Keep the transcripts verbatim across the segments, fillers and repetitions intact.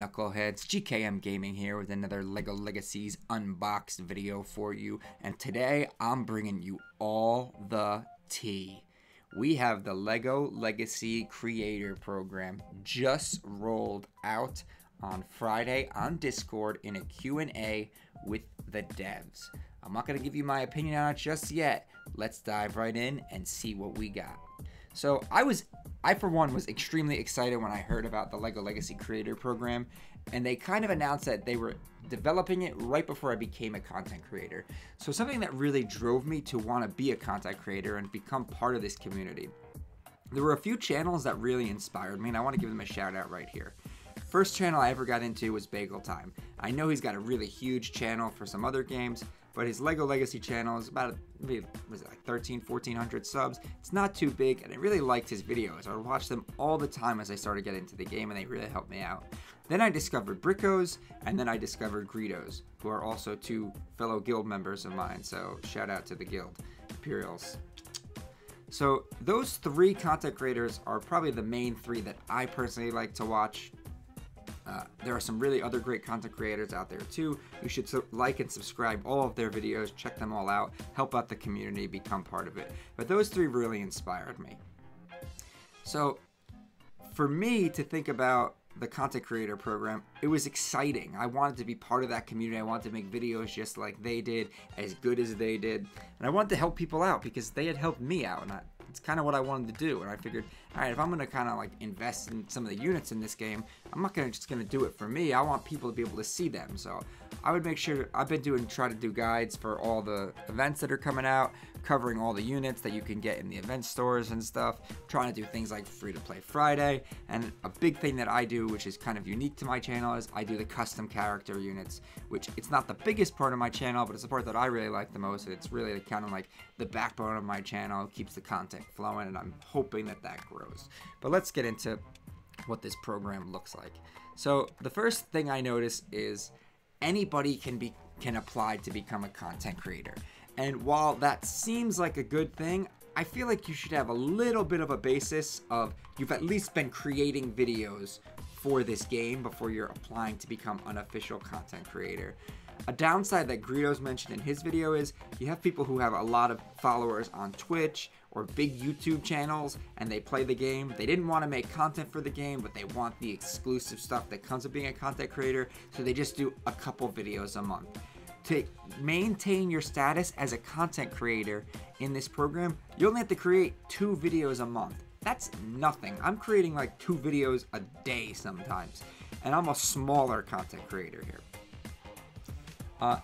Knuckleheads, G K M Gaming here with another LEGO Legacies unboxed video for you, and today I'm bringing you all the tea. We have the LEGO Legacy Creator Program just rolled out on Friday on Discord in a Q and A with the devs. I'm not going to give you my opinion on it just yet. Let's dive right in and see what we got. So I was I, for one, was extremely excited when I heard about the LEGO Legacy Creator Program, and they kind of announced that they were developing it right before I became a content creator. So something that really drove me to want to be a content creator and become part of this community. There were a few channels that really inspired me, and I want to give them a shout out right here. First channel I ever got into was Bagel Time. I know he's got a really huge channel for some other games, but his LEGO Legacy channel is about, maybe, was it like thirteen, fourteen hundred subs? It's not too big, and I really liked his videos. I watched them all the time as I started getting into the game, and they really helped me out. Then I discovered Brickos, and then I discovered Greedos, who are also two fellow guild members of mine, so shout out to the guild, Imperials. So those three content creators are probably the main three that I personally like to watch. Uh, there are some really other great content creators out there too. You should so like and subscribe all of their videos, check them all out, help out the community, become part of it. But those three really inspired me. So for me to think about the content creator program, it was exciting. I wanted to be part of that community. I wanted to make videos just like they did, as good as they did. And I wanted to help people out because they had helped me out. And I, it's kind of what I wanted to do. And I figured, all right, if I'm going to kind of like invest in some of the units in this game, I'm not gonna, just going to do it for me. I want people to be able to see them. So I would make sure, I've been doing, try to do guides for all the events that are coming out, covering all the units that you can get in the event stores and stuff, trying to do things like Free to Play Friday. And a big thing that I do, which is kind of unique to my channel, is I do the custom character units, which it's not the biggest part of my channel, but it's the part that I really like the most. And it's really kind of like the backbone of my channel, keeps the content flowing, and I'm hoping that that grows. But let's get into what this program looks like. So the first thing I notice is anybody can be can apply to become a content creator. And while that seems like a good thing, I feel like you should have a little bit of a basis of you've at least been creating videos for this game before you're applying to become an official content creator. A downside that Greedos mentioned in his video is you have people who have a lot of followers on Twitch or big YouTube channels, and they play the game. They didn't want to make content for the game, but they want the exclusive stuff that comes with being a content creator, so they just do a couple videos a month. To maintain your status as a content creator in this program, you only have to create two videos a month. That's nothing. I'm creating like two videos a day sometimes, and I'm a smaller content creator here. Uh,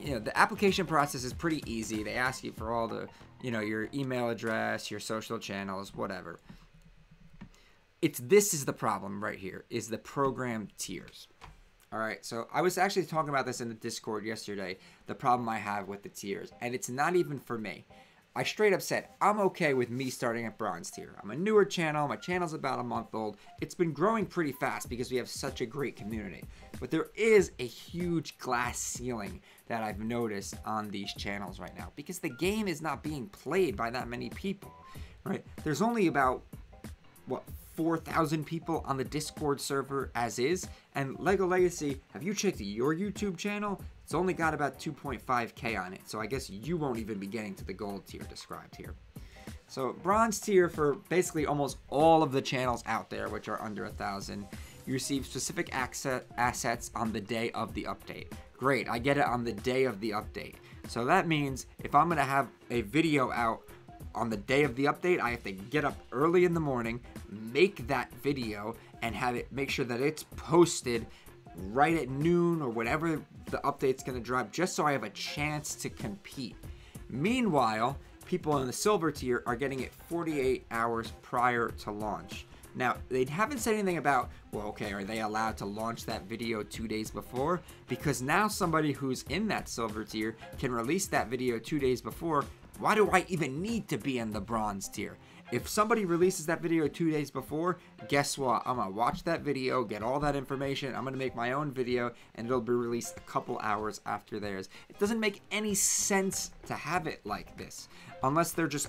you know, the application process is pretty easy. They ask you for all the, you know, your email address, your social channels, whatever. It's, this is the problem right here, is the program tiers. All right, so I was actually talking about this in the Discord yesterday, the problem I have with the tiers, and it's not even for me. I straight up said, I'm okay with me starting at bronze tier. I'm a newer channel, my channel's about a month old. It's been growing pretty fast because we have such a great community. But there is a huge glass ceiling that I've noticed on these channels right now because the game is not being played by that many people, right? There's only about, what, four thousand people on the Discord server as is, and LEGO Legacy, have you checked your YouTube channel? It's only got about two point five K on it, so I guess you won't even be getting to the gold tier described here. So bronze tier for basically almost all of the channels out there, which are under a thousand, you receive specific access assets on the day of the update. Great, I get it on the day of the update. So that means if I'm gonna have a video out on the day of the update, I have to get up early in the morning, make that video, and have it, make sure that it's posted right at noon or whatever the update's gonna drop, just so I have a chance to compete. Meanwhile, people in the silver tier are getting it forty-eight hours prior to launch. Now, they haven't said anything about, well, okay, are they allowed to launch that video two days before? Because now somebody who's in that silver tier can release that video two days before. Why do I even need to be in the bronze tier? If somebody releases that video two days before, guess what? I'm gonna watch that video, get all that information, I'm gonna make my own video, and it'll be released a couple hours after theirs. It doesn't make any sense to have it like this, unless they're just,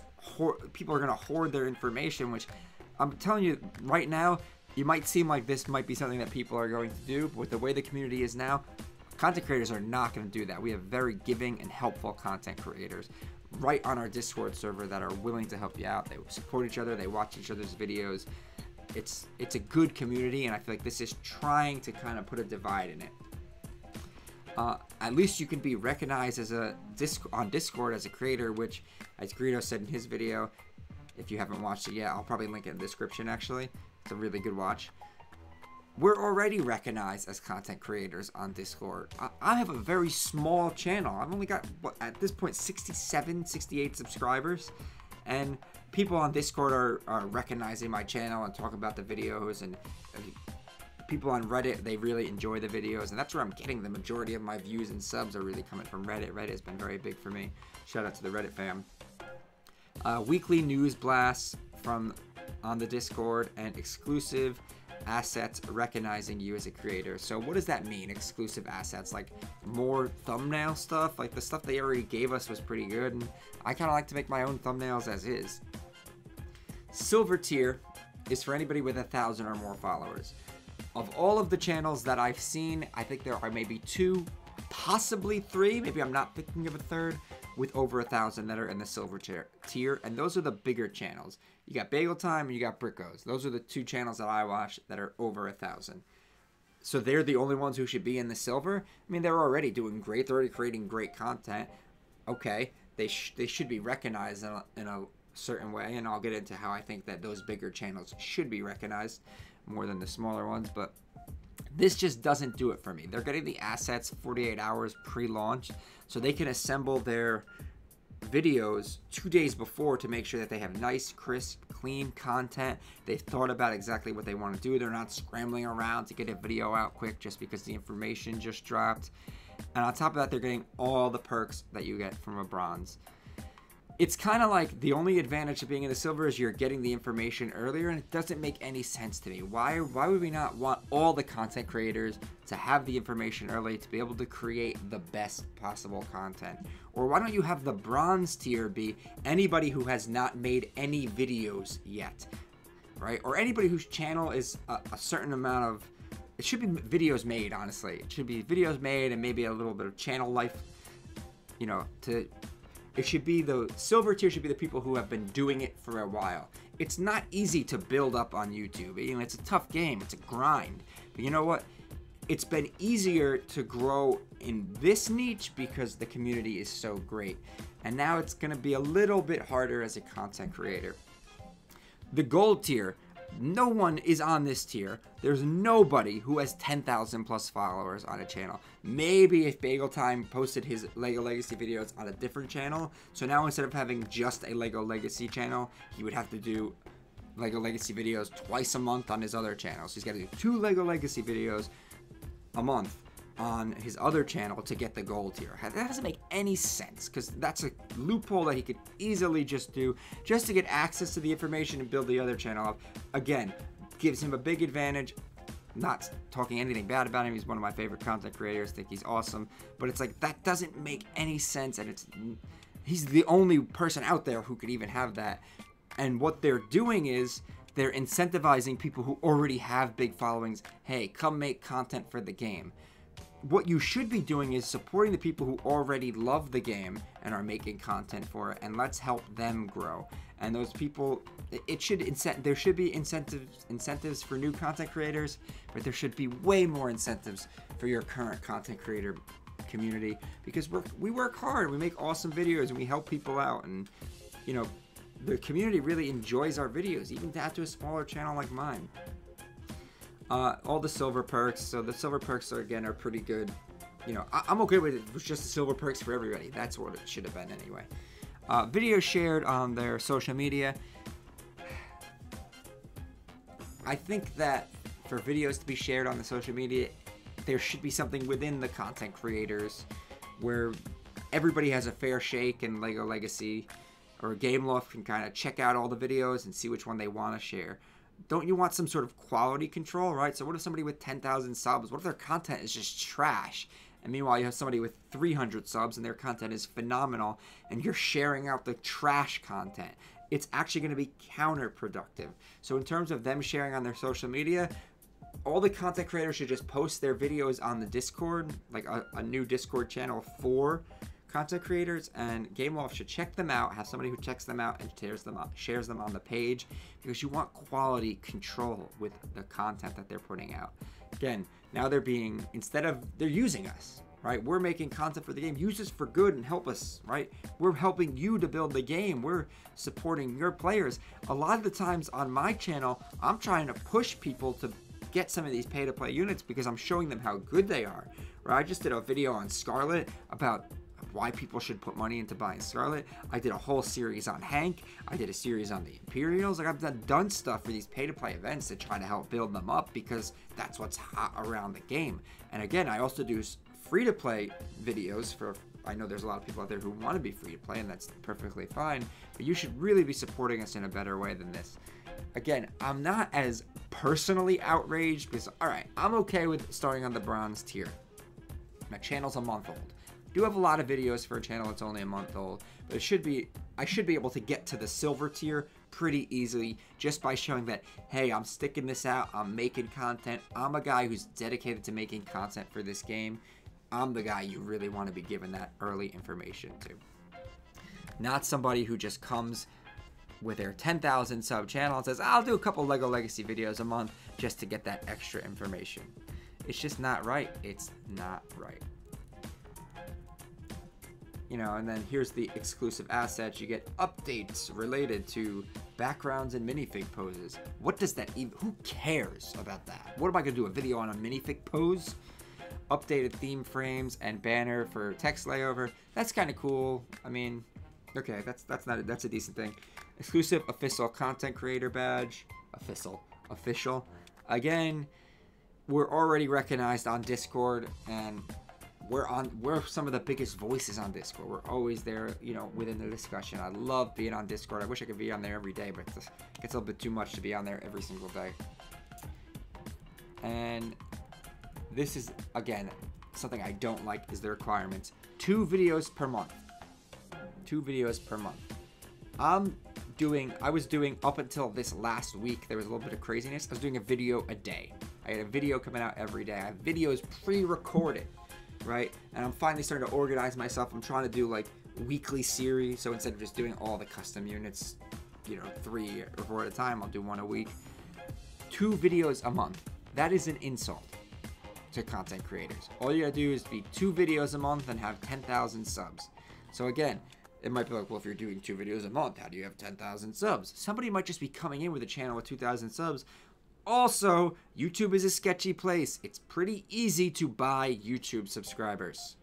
people are gonna hoard their information, which I'm telling you right now, It might seem like this might be something that people are going to do, but with the way the community is now, content creators are not going to do that. We have very giving and helpful content creators right on our Discord server that are willing to help you out. They support each other, they watch each other's videos. It's it's a good community, and I feel like this is trying to kind of put a divide in it. Uh, at least you can be recognized as a disc on Discord as a creator, which, as Greedo said in his video, if you haven't watched it yet, I'll probably link it in the description. Actually, it's a really good watch. We're already recognized as content creators on Discord. I, I have a very small channel. I've only got, what, at this point, sixty-seven, sixty-eight subscribers, and people on Discord are, are recognizing my channel and talk about the videos, and uh, people on Reddit, they really enjoy the videos, and that's where I'm getting the majority of my views and subs are really coming from Reddit. Reddit has been very big for me. Shout out to the Reddit fam. Uh, weekly news blasts from on the Discord and exclusive assets recognizing you as a creator. So what does that mean, exclusive assets? Like more thumbnail stuff? Like the stuff they already gave us was pretty good, and I kind of like to make my own thumbnails as is. Silver tier is for anybody with a thousand or more followers. Of all of the channels that I've seen, I think there are maybe two, possibly three, maybe I'm not thinking of a third, with over a thousand that are in the silver tier, and those are the bigger channels. You got Bagel Time and you got Brickos. Those are the two channels that I watch that are over a thousand. So they're the only ones who should be in the silver? I mean, they're already doing great. They're already creating great content. Okay, they, sh they should be recognized in a, in a certain way, and I'll get into how I think that those bigger channels should be recognized more than the smaller ones, but this just doesn't do it for me. They're getting the assets forty-eight hours pre-launch, so they can assemble their videos two days before to make sure that they have nice, crisp, clean content. They've thought about exactly what they want to do. They're not scrambling around to get a video out quick just because the information just dropped. And on top of that, they're getting all the perks that you get from a bronze. It's kind of like the only advantage of being in the silver is you're getting the information earlier, and it doesn't make any sense to me. Why, why would we not want all the content creators to have the information early to be able to create the best possible content? Or why don't you have the bronze tier be anybody who has not made any videos yet, right? Or anybody whose channel is a, a certain amount of, it should be videos made, honestly. It should be videos made and maybe a little bit of channel life, you know, to... It should be the silver tier should be the people who have been doing it for a while. It's not easy to build up on YouTube. You know, it's a tough game. It's a grind. But you know what? It's been easier to grow in this niche because the community is so great. And now it's going to be a little bit harder as a content creator. The gold tier. No one is on this tier. There's nobody who has ten thousand plus followers on a channel. Maybe if Bagel Time posted his LEGO Legacy videos on a different channel, so now instead of having just a LEGO Legacy channel, he would have to do LEGO Legacy videos twice a month on his other channel. So he's got to do two LEGO Legacy videos a month on his other channel to get the gold tier. That doesn't make any sense, because that's a loophole that he could easily just do just to get access to the information and build the other channel up. Again, gives him a big advantage. Not talking anything bad about him. He's one of my favorite content creators. I think he's awesome. But it's like, that doesn't make any sense, and it's he's the only person out there who could even have that. And what they're doing is they're incentivizing people who already have big followings. Hey, come make content for the game. What you should be doing is supporting the people who already love the game and are making content for it, and let's help them grow. And those people, it should incent there should be incentives incentives for new content creators, but there should be way more incentives for your current content creator community, because we're, we work hard, we make awesome videos, and we help people out, and you know, the community really enjoys our videos, even down to a smaller channel like mine. Uh, all the silver perks, so the silver perks are, again, are pretty good. You know, I I'm okay with it. It was just the silver perks for everybody. That's what it should have been anyway. Uh, video shared on their social media. I think that for videos to be shared on the social media, there should be something within the content creators where everybody has a fair shake, and LEGO Legacy or Gameloft can kind of check out all the videos and see which one they want to share. Don't you want some sort of quality control, right? So what if somebody with ten thousand subs, what if their content is just trash? And meanwhile, you have somebody with three hundred subs and their content is phenomenal, and you're sharing out the trash content. it's actually going to be counterproductive. So in terms of them sharing on their social media, all the content creators should just post their videos on the Discord, like a, a new Discord channel for content creators, and Gameloft should check them out, have somebody who checks them out and shares them on, shares them on the page, because you want quality control with the content that they're putting out. Again, now they're being, instead of, they're using us, right? We're making content for the game. Use us for good and help us, right? We're helping you to build the game. We're supporting your players. A lot of the times on my channel, I'm trying to push people to get some of these pay-to-play units because I'm showing them how good they are, right? I just did a video on Scarlet about why people should put money into buying Scarlet. I did a whole series on Hank. I did a series on the Imperials. Like, I've done, done stuff for these pay-to-play events to try to help build them up because that's what's hot around the game. And again, I also do free-to-play videos for, I know there's a lot of people out there who want to be free-to-play, and that's perfectly fine, but you should really be supporting us in a better way than this. Again, I'm not as personally outraged because, all right, I'm okay with starting on the bronze tier. My channel's a month old. Do have a lot of videos for a channel that's only a month old, but it should be, I should be able to get to the silver tier pretty easily just by showing that, hey, I'm sticking this out, I'm making content, I'm a guy who's dedicated to making content for this game, I'm the guy you really want to be giving that early information to. Not somebody who just comes with their ten thousand sub channel and says, I'll do a couple LEGO Legacy videos a month just to get that extra information. It's just not right. It's not right. You know, and then here's the exclusive assets. You get updates related to backgrounds and minifig poses. What does that even, who cares about that? What am I gonna do, a video on a minifig pose? Updated theme frames and banner for text layover. That's kind of cool. I mean, okay, that's that's not a, that's a decent thing. Exclusive official content creator badge. Official, official. Again, we're already recognized on Discord, and we're on. We're some of the biggest voices on Discord. We're always there, you know, within the discussion. I love being on Discord. I wish I could be on there every day, but it gets a little bit too much to be on there every single day. And this is, again, something I don't like is the requirements. Two videos per month. Two videos per month. I'm doing, I was doing up until this last week, there was a little bit of craziness. I was doing a video a day. I had a video coming out every day. I have videos pre-recorded, right? And I'm finally starting to organize myself. I'm trying to do like weekly series. So instead of just doing all the custom units, you know, three or four at a time, I'll do one a week. Two videos a month. That is an insult to content creators. All you gotta do is be two videos a month and have ten thousand subs. So again, it might be like, well, if you're doing two videos a month, how do you have ten thousand subs? Somebody might just be coming in with a channel with two thousand subs. Also, YouTube is a sketchy place. It's pretty easy to buy YouTube subscribers.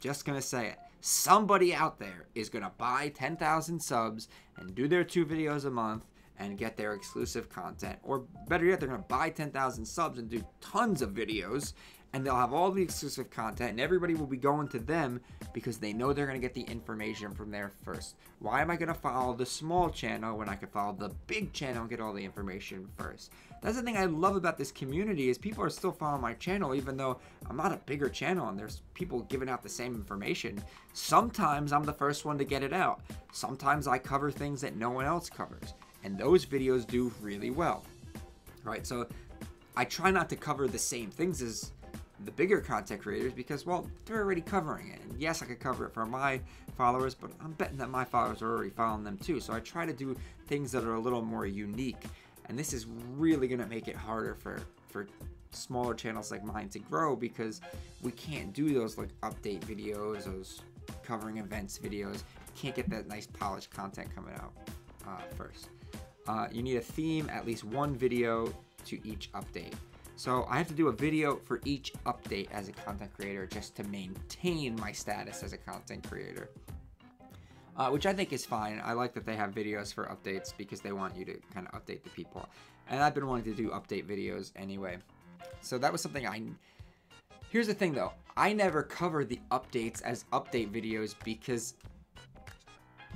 Just gonna say it. Somebody out there is gonna buy ten thousand subs and do their two videos a month and get their exclusive content. Or better yet, they're gonna buy ten thousand subs and do tons of videos, and they'll have all the exclusive content, and everybody will be going to them because they know they're gonna get the information from there first. Why am I gonna follow the small channel when I could follow the big channel and get all the information first? That's the thing I love about this community, is people are still following my channel even though I'm not a bigger channel and there's people giving out the same information. Sometimes I'm the first one to get it out. Sometimes I cover things that no one else covers, and those videos do really well, right? So I try not to cover the same things as the bigger content creators because, well, they're already covering it. And yes, I could cover it for my followers, but I'm betting that my followers are already following them too. So I try to do things that are a little more unique. And this is really gonna make it harder for, for smaller channels like mine to grow, because we can't do those like update videos, those covering events videos. Can't get that nice polished content coming out uh, first. Uh, you need a theme, at least one video to each update. So I have to do a video for each update as a content creator just to maintain my status as a content creator, uh, which I think is fine. I like that they have videos for updates because they want you to kind of update the people. And I've been wanting to do update videos anyway. So that was something I... Here's the thing though. I never cover the updates as update videos because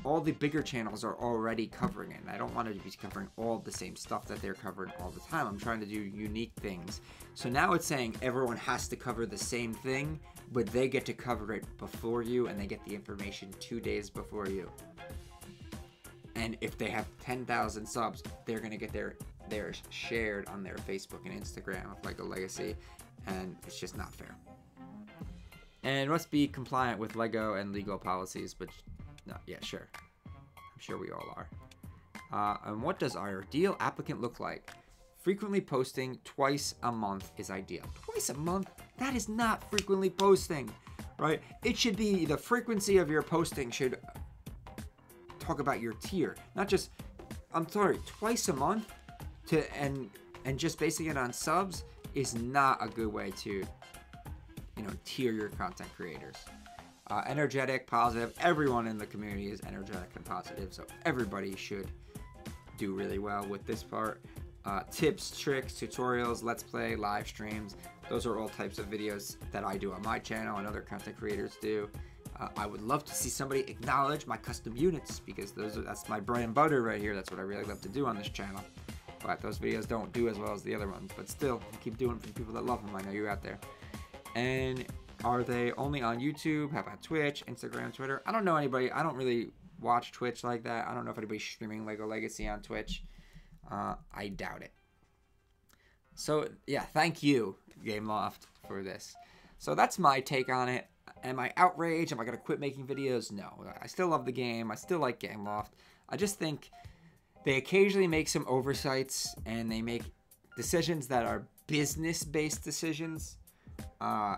all the bigger channels are already covering it, and I don't want to be covering all the same stuff that they're covering all the time. I'm trying to do unique things. So now it's saying everyone has to cover the same thing, but they get to cover it before you, and they get the information two days before you. and if they have ten thousand subs, they're gonna get their theirs shared on their Facebook and Instagram of LEGO Legacy, and it's just not fair. And it must be compliant with LEGO and legal policies, but no, yeah, sure. I'm sure we all are. Uh, and what does our ideal applicant look like? Frequently posting twice a month is ideal. Twice a month? That is not frequently posting, right? It should be, the frequency of your posting should talk about your tier, not just, I'm sorry, twice a month to and and just basing it on subs is not a good way to, you know, tier your content creators. Uh, energetic, positive, everyone in the community is energetic and positive, so everybody should do really well with this part. Uh, tips, tricks, tutorials, let's play, live streams, those are all types of videos that I do on my channel and other content creators do. Uh, I would love to see somebody acknowledge my custom units, because those are, that's my bread and butter right here. That's what I really love to do on this channel. But those videos don't do as well as the other ones, but still, I keep doing for people that love them. I know you're out there. And are they only on YouTube? How about Twitch, Instagram, Twitter? I don't know anybody. I don't really watch Twitch like that. I don't know if anybody's streaming LEGO Legacy on Twitch. Uh, I doubt it. So yeah, thank you, Gameloft, for this. So that's my take on it. Am I outraged? Am I gonna quit making videos? No, I still love the game. I still like Gameloft. I just think they occasionally make some oversights and they make decisions that are business-based decisions, uh,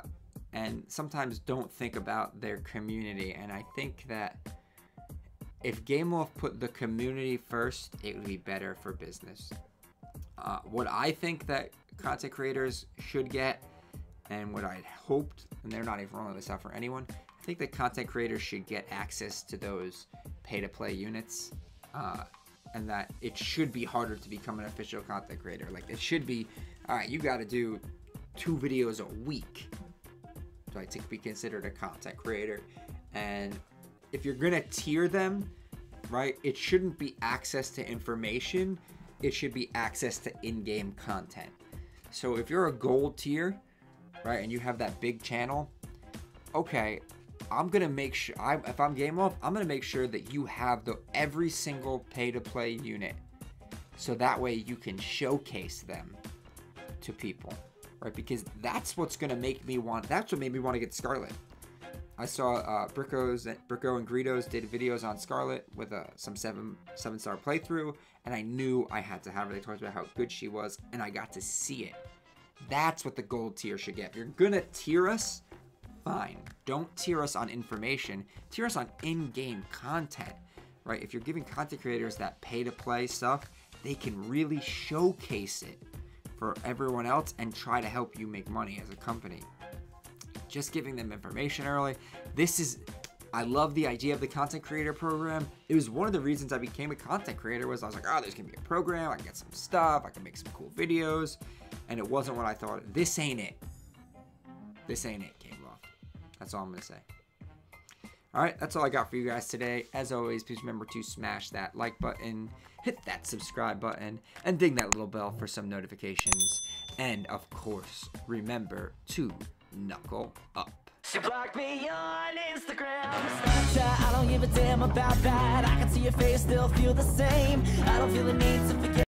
and sometimes don't think about their community. And I think that if Gameloft put the community first, it would be better for business. Uh, what I think that content creators should get, and what I had hoped, and they're not even rolling this out for anyone, I think that content creators should get access to those pay-to-play units, uh, and that it should be harder to become an official content creator. Like, it should be, all right, you gotta do two videos a week so I think we considered a content creator. And if you're gonna tier them, right, it shouldn't be access to information, it should be access to in-game content. So if you're a gold tier, right, and you have that big channel, okay, I'm gonna make sure, I, if I'm Gameloft, I'm gonna make sure that you have the every single pay-to-play unit, so that way you can showcase them to people, right? Because that's what's gonna make me want. That's what made me want to get Scarlet. I saw uh, Brickos, Bricko and Greedos did videos on Scarlet with uh, some seven seven star playthrough, and I knew I had to have her. They talked about how good she was, and I got to see it. That's what the gold tier should get. If you're gonna tier us, fine. Don't tier us on information. Tier us on in-game content, right? If you're giving content creators that pay-to-play stuff, they can really showcase it for everyone else and try to help you make money as a company. Just giving them information early. This is, I love the idea of the content creator program. It was one of the reasons I became a content creator. Was I was like, oh, there's gonna be a program. I can get some stuff. I can make some cool videos. And it wasn't what I thought. This ain't it. This ain't it, Gameloft. That's all I'm going to say. All right, that's all I got for you guys today. As always, please remember to smash that like button, hit that subscribe button, and ding that little bell for some notifications. And, of course, remember to knuckle up. She blocked me on Instagram, Snapchat, I don't give a damn about that. I can see your face, still feel the same. I don't feel the need to forget.